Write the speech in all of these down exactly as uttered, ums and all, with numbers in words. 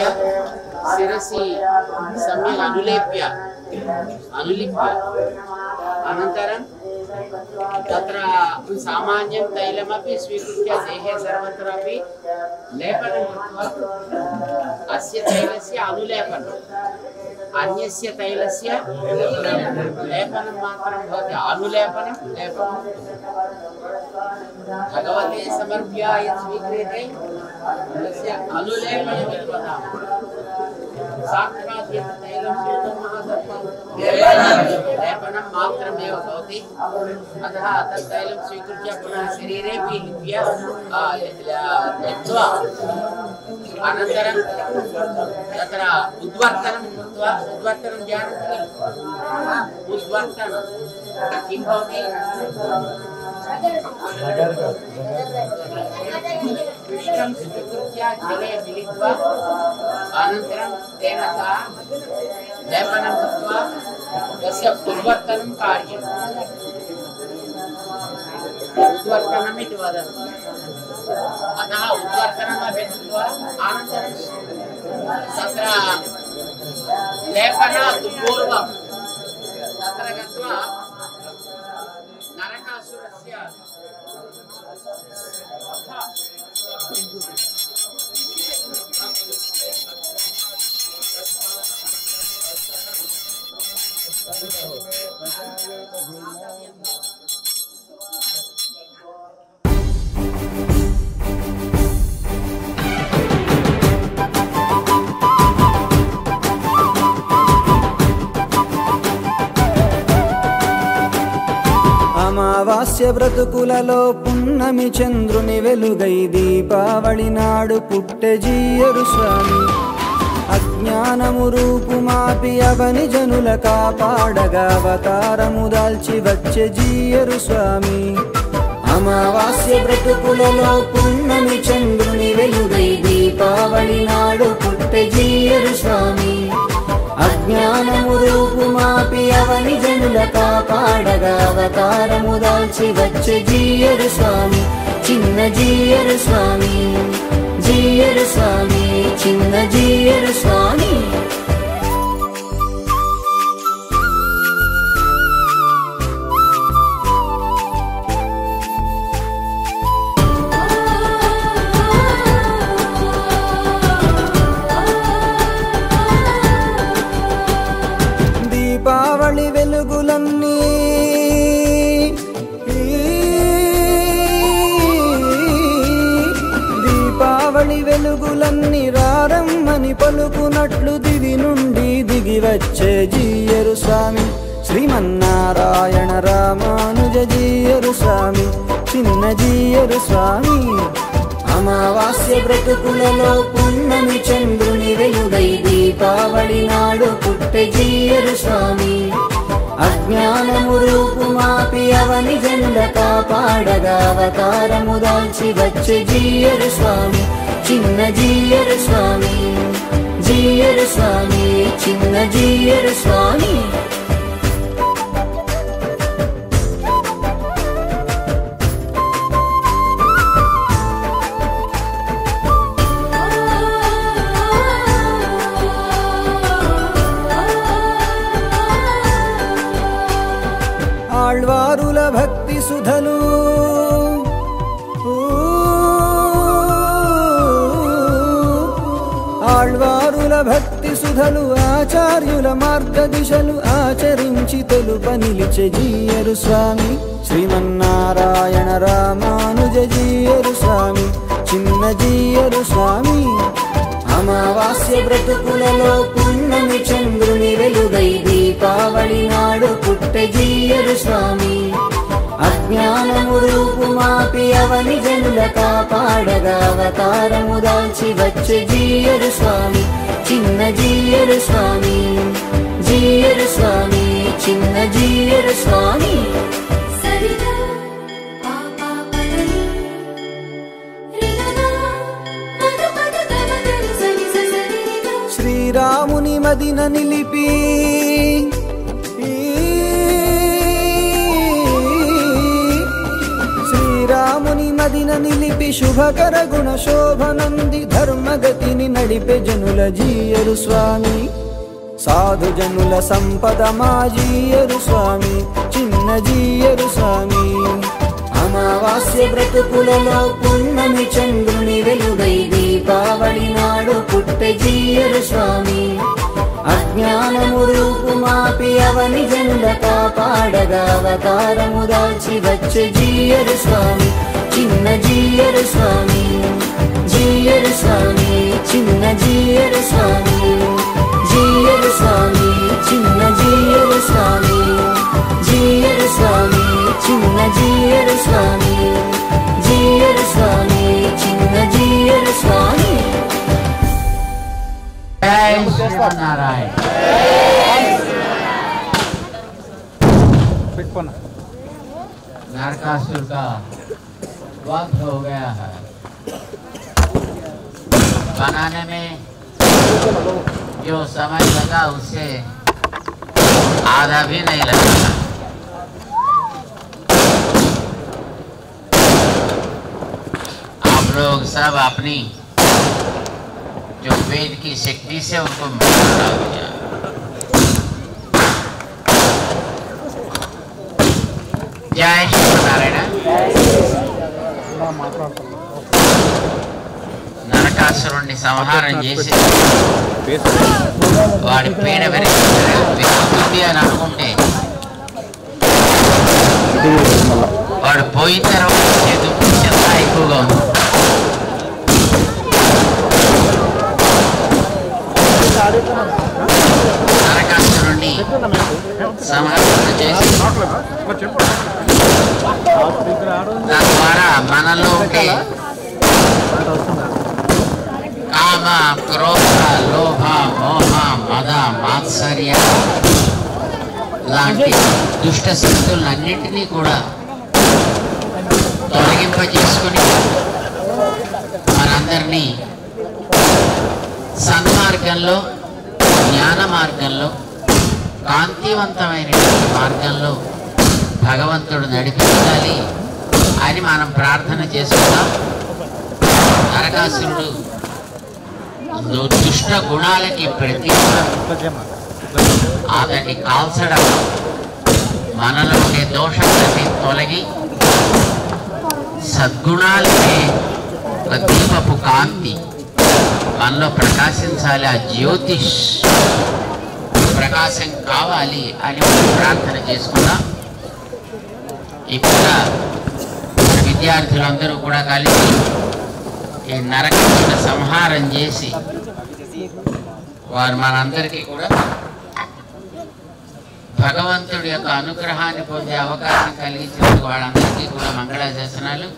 Anulipya, Sirasi, Samya Anulepya, Anulipya, Anantaram, Tatra Samanyam Tailamapi, Svikritya Dehe Sarvatrapi, Lepanam Kritva, Asya Tailasya Anulepanam, Anyasya Tailasya, Lepanam Matram Bhavati, Anulepanam, Lepanam. Bhagavate Samarpya Yat Svikrite. Udvartanam Vishram Sukrutya Jale Militva Anantram Tenata Lepanam Kutva Dasya Udvartanam Karyam Udvartanam Itvadam Adaha Udvartanam Abhitva Anantram Tatra Lepana Tuporvam Tatra Gatva Narakasurasya అమావాస్య బ్రతుకులలో పున్నమి చంద్రుని వెలుగై దీపావళి నాడు పుట్టె జీయరు స్వామి అజ్ఞానము రూపుమాపి అవని జనుల కాపాడగా అవతారము దాల్చి వచ్చే జీయరు స్వామి అమావాస్య బ్రతుకులలో పున్నమి చంద్రుని వెలుగై దీపావళి నాడు పుట్టె జీయరు స్వామి అజ్ఞానము రూపుమాపి అవని జనుల కాపాడగా అవతారము దాల్చి వచ్చే జీయరు స్వామి చిన్న జీయరు స్వామి జీయరు స్వామి చిన్న జీయరు స్వామి పలుకునట్లు దివి నుండి దిగి వచ్చే జీయరు స్వామి శ్రీమన్నారాయణ రామానుజ జీయరు స్వామి చిన్న జీయరు స్వామి అమావాస్య బ్రతుకులలో పున్నమి చంద్రుని వెలుగై దీపావళి నాడు పుట్టే జీయరు స్వామి అజ్ఞానము రూపుమాపి అవని జనుల కాపాడగా అవతారము దాల్చి వచ్చే జీయరు స్వామి చిన్న జీయరు స్వామి జీయరు స్వామి చిన్న జీయరు స్వామి ఆళ్వారుల భక్తి సుధలు ఆళ్వారుల భక్తి సుధలు ఆచార్యుల మార్గదిశలు ఆచరించి తెలుప నిలిచే జీయరు స్వామి శ్రీమన్నారాయణ రామానుజ జీయరు స్వామి చిన్న జీయరు స్వామి అమావాస్య బ్రతుకులలో పున్నమి చంద్రుని వెలుగై దీపావళి నాడు పుట్టే జీయరు స్వామి అజ్ఞానము రూపుమాపి అవని జనుల కాపాడగా అవతారము దాల్చి వచ్చే జీయరు స్వామి చిన్న జీయరు స్వామి జీయరు స్వామి చిన్న జీయరు స్వామి శ్రీరాముని మదిన నిలిపి భావిన నిలిపి శుభకర గుణ శోభనంది ధర్మగతిని నడిపే జనుల జీయరు స్వామి, సాధు జనుల సంపద మా జీయరు స్వామి, చిన్న జీయరు స్వామి. అమావాస్య బ్రతుకులలో పున్నమి చంద్రుని వెలుగై దీపావళి నాడు పుట్టే జీయరు స్వామి. అజ్ఞానము రూపుమాపి అవని జనుల కాపాడగా అవతారము దాల్చి వచ్చే జీయరు స్వామి, చిన్న జీయరు స్వామి, జీయరు స్వామి, చిన్న జీయరు స్వామి, జీయరు స్వామి, చిన్న జీయరు స్వామి, జీయరు స్వామి, చిన్న జీయరు స్వామి, జీయరు స్వామి, చిన్న జీయరు స్వామి. नरकासुर का वध हो गया है। बनाने में जो समय लगा उससे आधा भी नहीं लगा। आप लोग सब अपनी जो वेद की शक्ति से उनको मिला दिया। जय नारायण। నరకాసురుణ్ణి సంహారం చేసి వాడి పీడ పెరిగింది అని అనుకుంటే వాడు పోయిన తర్వాత చేతున్నా ఎక్కువగా ఉంది. నరకాసురుణ్ణి సంహారం చేసి దాని ద్వారా మనలో ఉండే కామ, క్రోధ, లోభ, మోహ, మద, మాత్సర్య లాంటి దుష్ట శక్తులన్నింటినీ కూడా తొలగింపజేసుకుని మనందరినీ సన్మార్గంలో, జ్ఞాన మార్గంలో, కాంతివంతమైన మార్గంలో భగవంతుడు నడిపించాలి అని మనం ప్రార్థన చేసుకున్నాం. నరకాసురుడు దుష్ట గుణాలకి ప్రతీక, అతన్ని కాల్చడం, మనలో ఉండే దోషాలని తొలగి సద్గుణాలనే దీపపు కాంతి మనలో ప్రకాశించాలి. ఆ జ్యోతిష్ ప్రకాశం కావాలి అని మనం ప్రార్థన చేసుకున్నాం. ఇప్పుడు విద్యార్థులందరూ కూడా కలిసి ఈ నరకాసురుని సంహారం చేసి వారు మనందరికీ కూడా భగవంతుడి యొక్క అనుగ్రహాన్ని పొందే అవకాశం కలిగించినందుకు వాళ్ళందరికీ కూడా మంగళాశాసనాలు.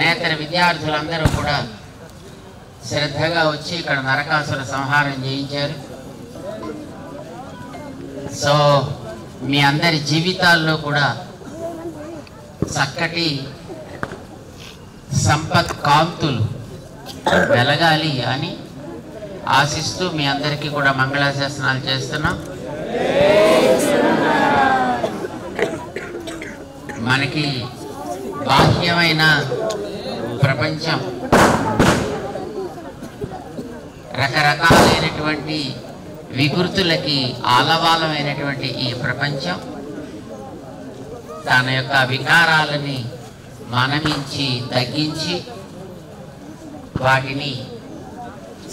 నేత్ర విద్యార్థులందరూ కూడా శ్రద్ధగా వచ్చి ఇక్కడ నరకాసుర సంహారం చేయించారు. సో మీ అందరి జీవితాల్లో కూడా చక్కటి సంపత్ కాంతులు వెలగాలి అని ఆశిస్తూ మీ అందరికీ కూడా మంగళాశాసనాలు చేస్తున్నాం. మనకి బాహ్యమైన ప్రపంచం రకరకాలైనటువంటి వికృతులకి ఆలవాలమైనటువంటి ఈ ప్రపంచం తన యొక్క వికారాలని మనమించి తగ్గించి వాటిని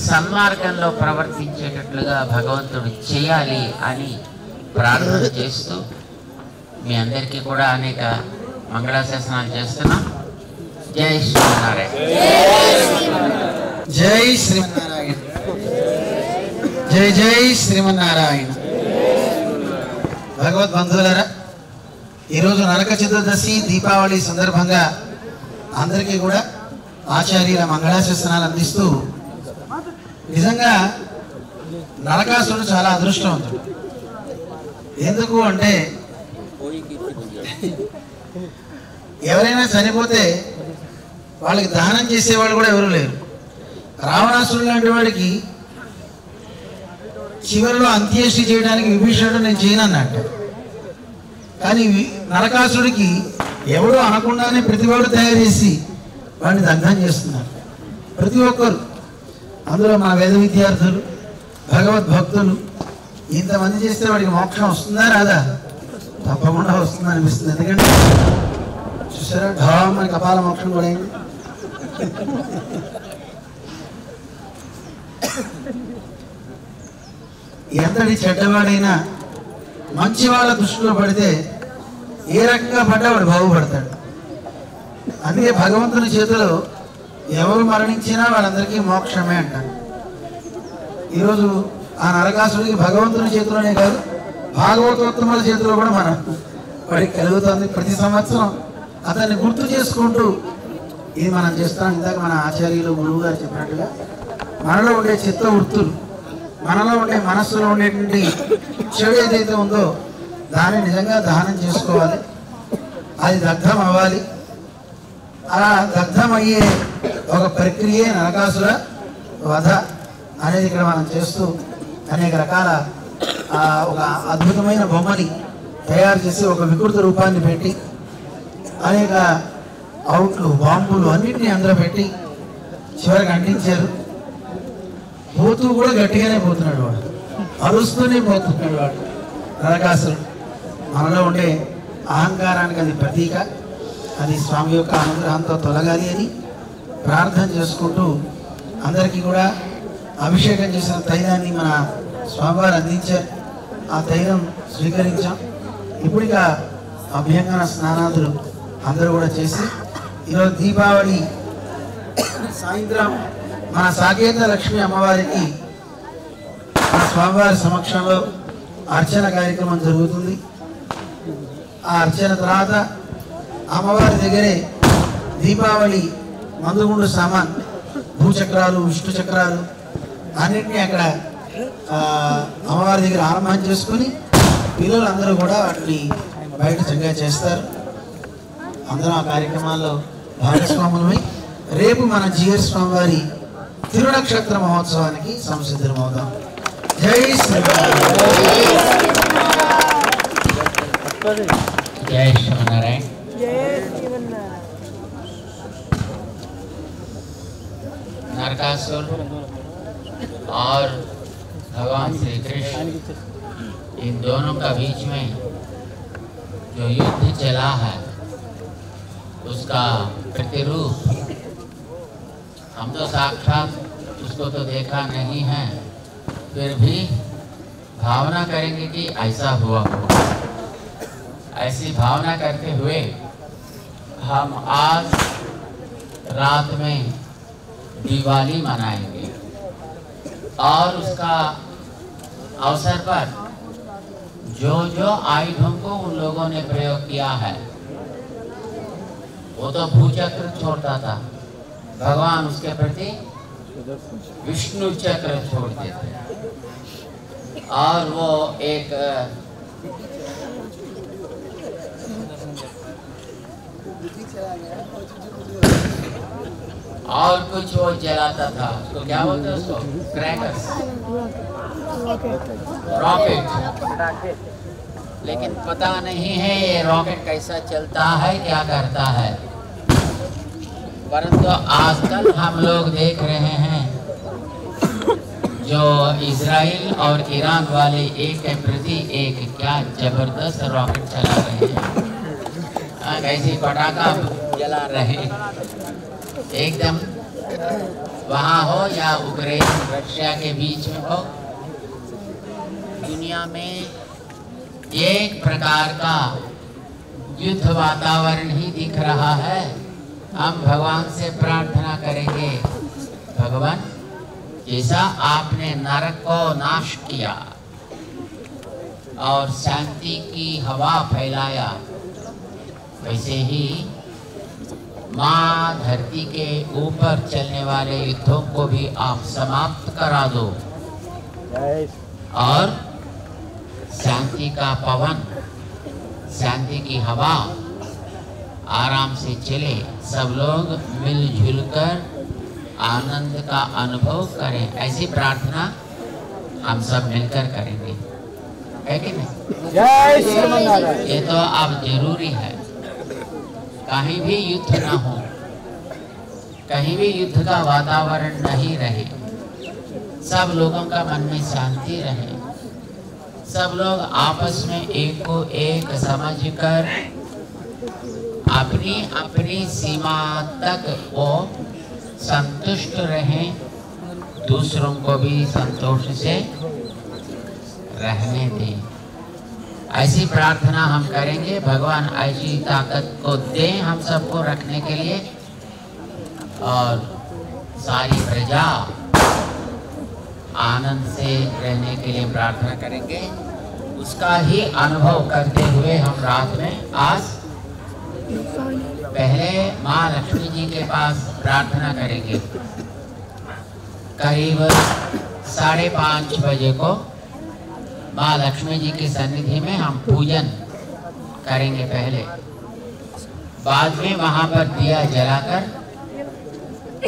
సన్మార్గంలో ప్రవర్తించేటట్లుగా భగవంతుడు చేయాలి అని ప్రార్థన చేస్తూ మీ అందరికీ కూడా అనేక మంగళాశాసనాలు చేస్తున్నాం. జై శ్రీమన్నారాయణ. జై శ్రీమన్నారాయణ. జై జై శ్రీమన్నారాయణ. భగవద్ బంధువులారా, ఈరోజు నరక చతుర్దశి, దీపావళి సందర్భంగా అందరికీ కూడా ఆచార్యుల మంగళాశాసనాలు అందిస్తూ నిజంగా నరకాసురుడు చాలా అదృష్టవంతుడు. ఎందుకు అంటే ఎవరైనా చనిపోతే వాళ్ళకి దానం చేసేవాళ్ళు కూడా ఎవరు లేరు. రావణాసురుడు లాంటి వాడికి చివరిలో అంత్యేష్టి చేయడానికి విభీషణుడు నేను చేయనన్నట్టు కానీ నరకాసుడికి ఎవరో అనకుండానే ప్రతివాడు తయారు చేసి వాడిని దగ్ధం చేస్తున్నారు. ప్రతి ఒక్కరు, అందులో మా వేద విద్యార్థులు, భగవద్భక్తులు, ఇంతమంది చేస్తే వాడికి మోక్షం వస్తుందా రాదా? తప్పకుండా వస్తుందా అనిపిస్తుంది. ఎందుకంటే చూసారా, ఢామ్ అని కపాల మోక్షం కూడా అయింది. ఎంతటి చెడ్డవాడైనా మంచి వాళ్ళ దృష్టిలో పడితే ఏ రకంగా పడ్డా వాడు బాగుపడతాడు. అందుకే భగవంతుని చేతిలో ఎవరు మరణించినా వాళ్ళందరికీ మోక్షమే అంటారు. ఈరోజు ఆ నరకాసుడికి భగవంతుని చేతిలోనే కాదు, భాగవతోత్తముల చేతిలో కూడా మనం వాడికి కలుగుతుంది. ప్రతి సంవత్సరం అతన్ని గుర్తు చేసుకుంటూ ఇది మనం చేస్తాం. ఇందాక మన ఆచార్యులు గురువు గారు చెప్పినట్టుగా మనలో ఉండే చిత్త వృత్తులు, మనలో ఉండే మనస్సులో ఉండేటువంటి చెడు ఏదైతే ఉందో దాన్ని నిజంగా దహనం చేసుకోవాలి, అది దగ్ధం అవ్వాలి. అలా దగ్ధం అయ్యే ఒక ప్రక్రియే నరకాసుర వధ అనేది ఇక్కడ మనం చేస్తూ అనేక రకాల ఒక అద్భుతమైన బొమ్మని తయారు చేసి ఒక వికృత రూపాన్ని పెట్టి అనేక అవుట్లు, బాంబులు అన్నింటినీ అందరూ పెట్టి చివరికి అంటించారు. పోతూ కూడా గట్టిగానే పోతున్నాడు వాడు, అరుస్తూనే పోతున్నాడు వాడు నరకాసురుడు. మనలో ఉండే అహంకారానికి అది ప్రతీక, అది స్వామి యొక్క అనుగ్రహంతో తొలగాలి అని ప్రార్థన చేసుకుంటూ అందరికీ కూడా అభిషేకం చేసిన తైలాన్ని మన స్వామివారు అందించారు. ఆ తైలం స్వీకరించాం. ఇప్పుడిక అభ్యంగన స్నానాదులు అందరూ కూడా చేసి ఈరోజు దీపావళి సాయంత్రం మన సాకేత లక్ష్మి అమ్మవారికి మన స్వామివారి సమక్షంలో అర్చన కార్యక్రమం జరుగుతుంది. ఆ అర్చన తర్వాత అమ్మవారి దగ్గరే దీపావళి మందుగుండు సామాన్, భూచక్రాలు, విష్ణు చక్రాలు అన్నింటినీ అక్కడ అమ్మవారి దగ్గర ఆరంభం చేసుకుని పిల్లలందరూ కూడా వాటిని బయట చక్కగా చేస్తారు. అందరూ ఆ కార్యక్రమాల్లో భాగస్వాములమై రేపు మన జీయర్ స్వామివారి తిరునక్షత్ర మహోత్సవానికి సంసిద్ధమవుతాం. జై శ్రీరామ్. జై శ్రీమన్నారాయణ. नरकासुर और भगवान श्री कृष्ण, इन दोनों का बीच में जो युद्ध चला है उसका प्रतिरूप हम तो साक्षात उसको तो देखा नहीं है, फिर भी भावना करेंगे कि ऐसा हुआ हो। ऐसी भावना करते हुए हम आज रात में दिवाली मनाएंगे और उसका अवसर पर जो जो आयुधों को उन लोगों ने प्रयोग किया है, वो तो भूचक्र छोड़ता था, भगवान उसके प्रति विष्णु चक्र छोड़ते थे और वो एक और कुछ वो जलाता था, उसको क्या बोलते हैं, उसको क्रैकर्स, रॉकेट। लेकिन पता नहीं है ये रॉकेट कैसा चलता है, क्या करता है, परंतु आजकल हम लोग देख रहे हैं जो इजराइल और ईरान वाले एक के प्रति एक क्या जबरदस्त रॉकेट चला रहे हैं, ऐसी पटाखा जला रहे एकदम। वहाँ हो या यूक्रेन रशिया के बीच में हो, दुनिया में एक प्रकार का युद्ध वातावरण ही दिख रहा है। हम भगवान से प्रार्थना करेंगे, भगवान जैसा आपने नरक को नाश किया और शांति की हवा फैलाया, वैसे ही माँ धरती के ऊपर चलने वाले युद्धों को भी आप समाप्त करा दो और शांति का पवन, शांति की हवा आराम से चले, सब लोग मिलजुल कर आनंद का अनुभव करें। ऐसी प्रार्थना हम सब मिलकर करेंगे। है कि नहीं। ये तो अब जरूरी है, कहीं भी युद्ध ना हो, कहीं भी युद्ध का वातावरण नहीं रहे, सब लोगों का मन में शांति रहे, सब लोग आपस में एक को एक समझकर अपनी अपनी सीमा तक वो संतुष्ट रहें, दूसरों को भी संतोष से रहने दें। ऐसी प्रार्थना हम करेंगे, भगवान ऐसी ताकत को दें हम सबको रखने के लिए, और सारी प्रजा आनंद से रहने के लिए प्रार्थना करेंगे। उसका ही अनुभव करते हुए हम रात में आज पहले माँ लक्ष्मी जी के पास प्रार्थना करेंगे। करीब साढ़े पाँच बजे को माँ लक्ष्मी जी की सन्निधि में हम पूजन करेंगे पहले, बाद में वहाँ पर दिया जलाकर,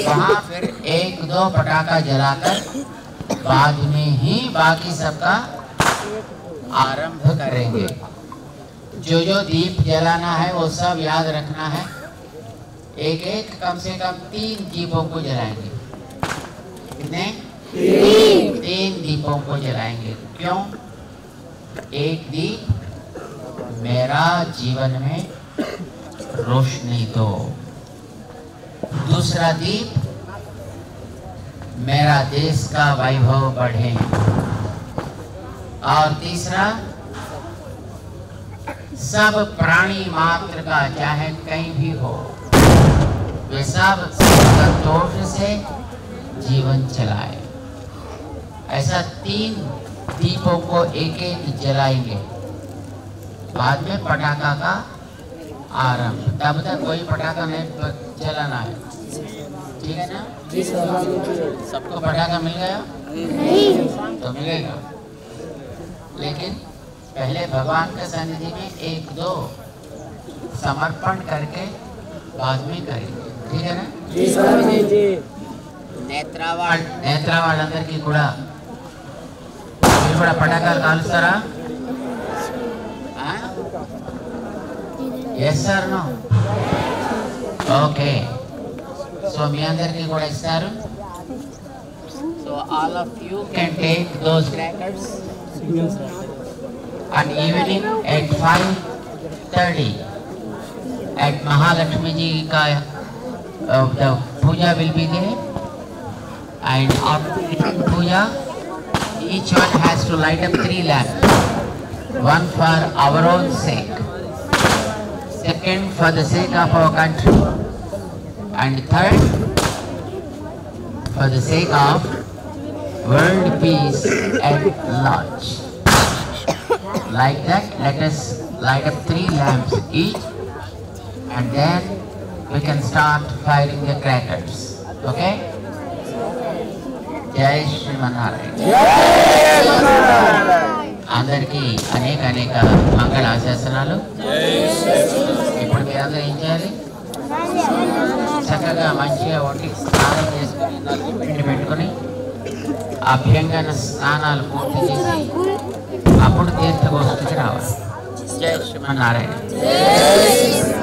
वहाँ फिर एक दो पटाखा जलाकर बाद में ही बाकी सबका आरंभ करेंगे। जो जो दीप जलाना है वो सब याद रखना है, एक एक कम से कम तीन दीपों को जलाएंगे। कितने? तीन तीन दीपों को जलाएंगे। क्यों? एक दीप मेरा जीवन में रोशनी दो, दूसरा दीप मेरा देश का वैभव बढ़े, और तीसरा सब प्राणी मात्र का, चाहे कहीं भी हो, वे सब संतोष से जीवन चलाए। ऐसा तीन दीपों को एक एक जलाएंगे, बाद में पटाखा का आरंभ। तब तक कोई पटाखा नहीं जलाना है, ठीक है ना? सबको पटाखा मिल गया? नहीं तो मिलेगा, लेकिन पहले भगवान के सन्निधि में एक दो समर्पण करके बाद में करेंगे, ठीक है ना? जी स्वामी जी। नेत्रावाल नेत्रावाल अंदर की कूड़ा फिर बड़ा पटाखा कालसरा yes sir no okay So, me under the good sir. So, all of you can take those crackers. And evening at five thirty, at Mahalakshmi Ji ka uh, the puja will be there. And after the puja, each one has to light up three lamps. One for our own sake, second for the sake of our country, and third, for the sake of world peace at large. Like that, let us light up three lamps each, and then we can start firing the crackers. Okay? Jai Shri Manarayana. Jai Shri Manarayana. Andarki aneka aneka mangala asasanalu. Jai Shri Manarayana. Ippudu meer andaru em cheyali? చక్కగా మంచిగా ఒకటి స్నానం చేసుకుని నలుగు పిండి పెట్టుకుని అభ్యంగన స్నానాలు పూర్తి చేసి అప్పుడు తీర్థగోష్ఠికి రావాలి. జై శ్రీమన్నారాయణ.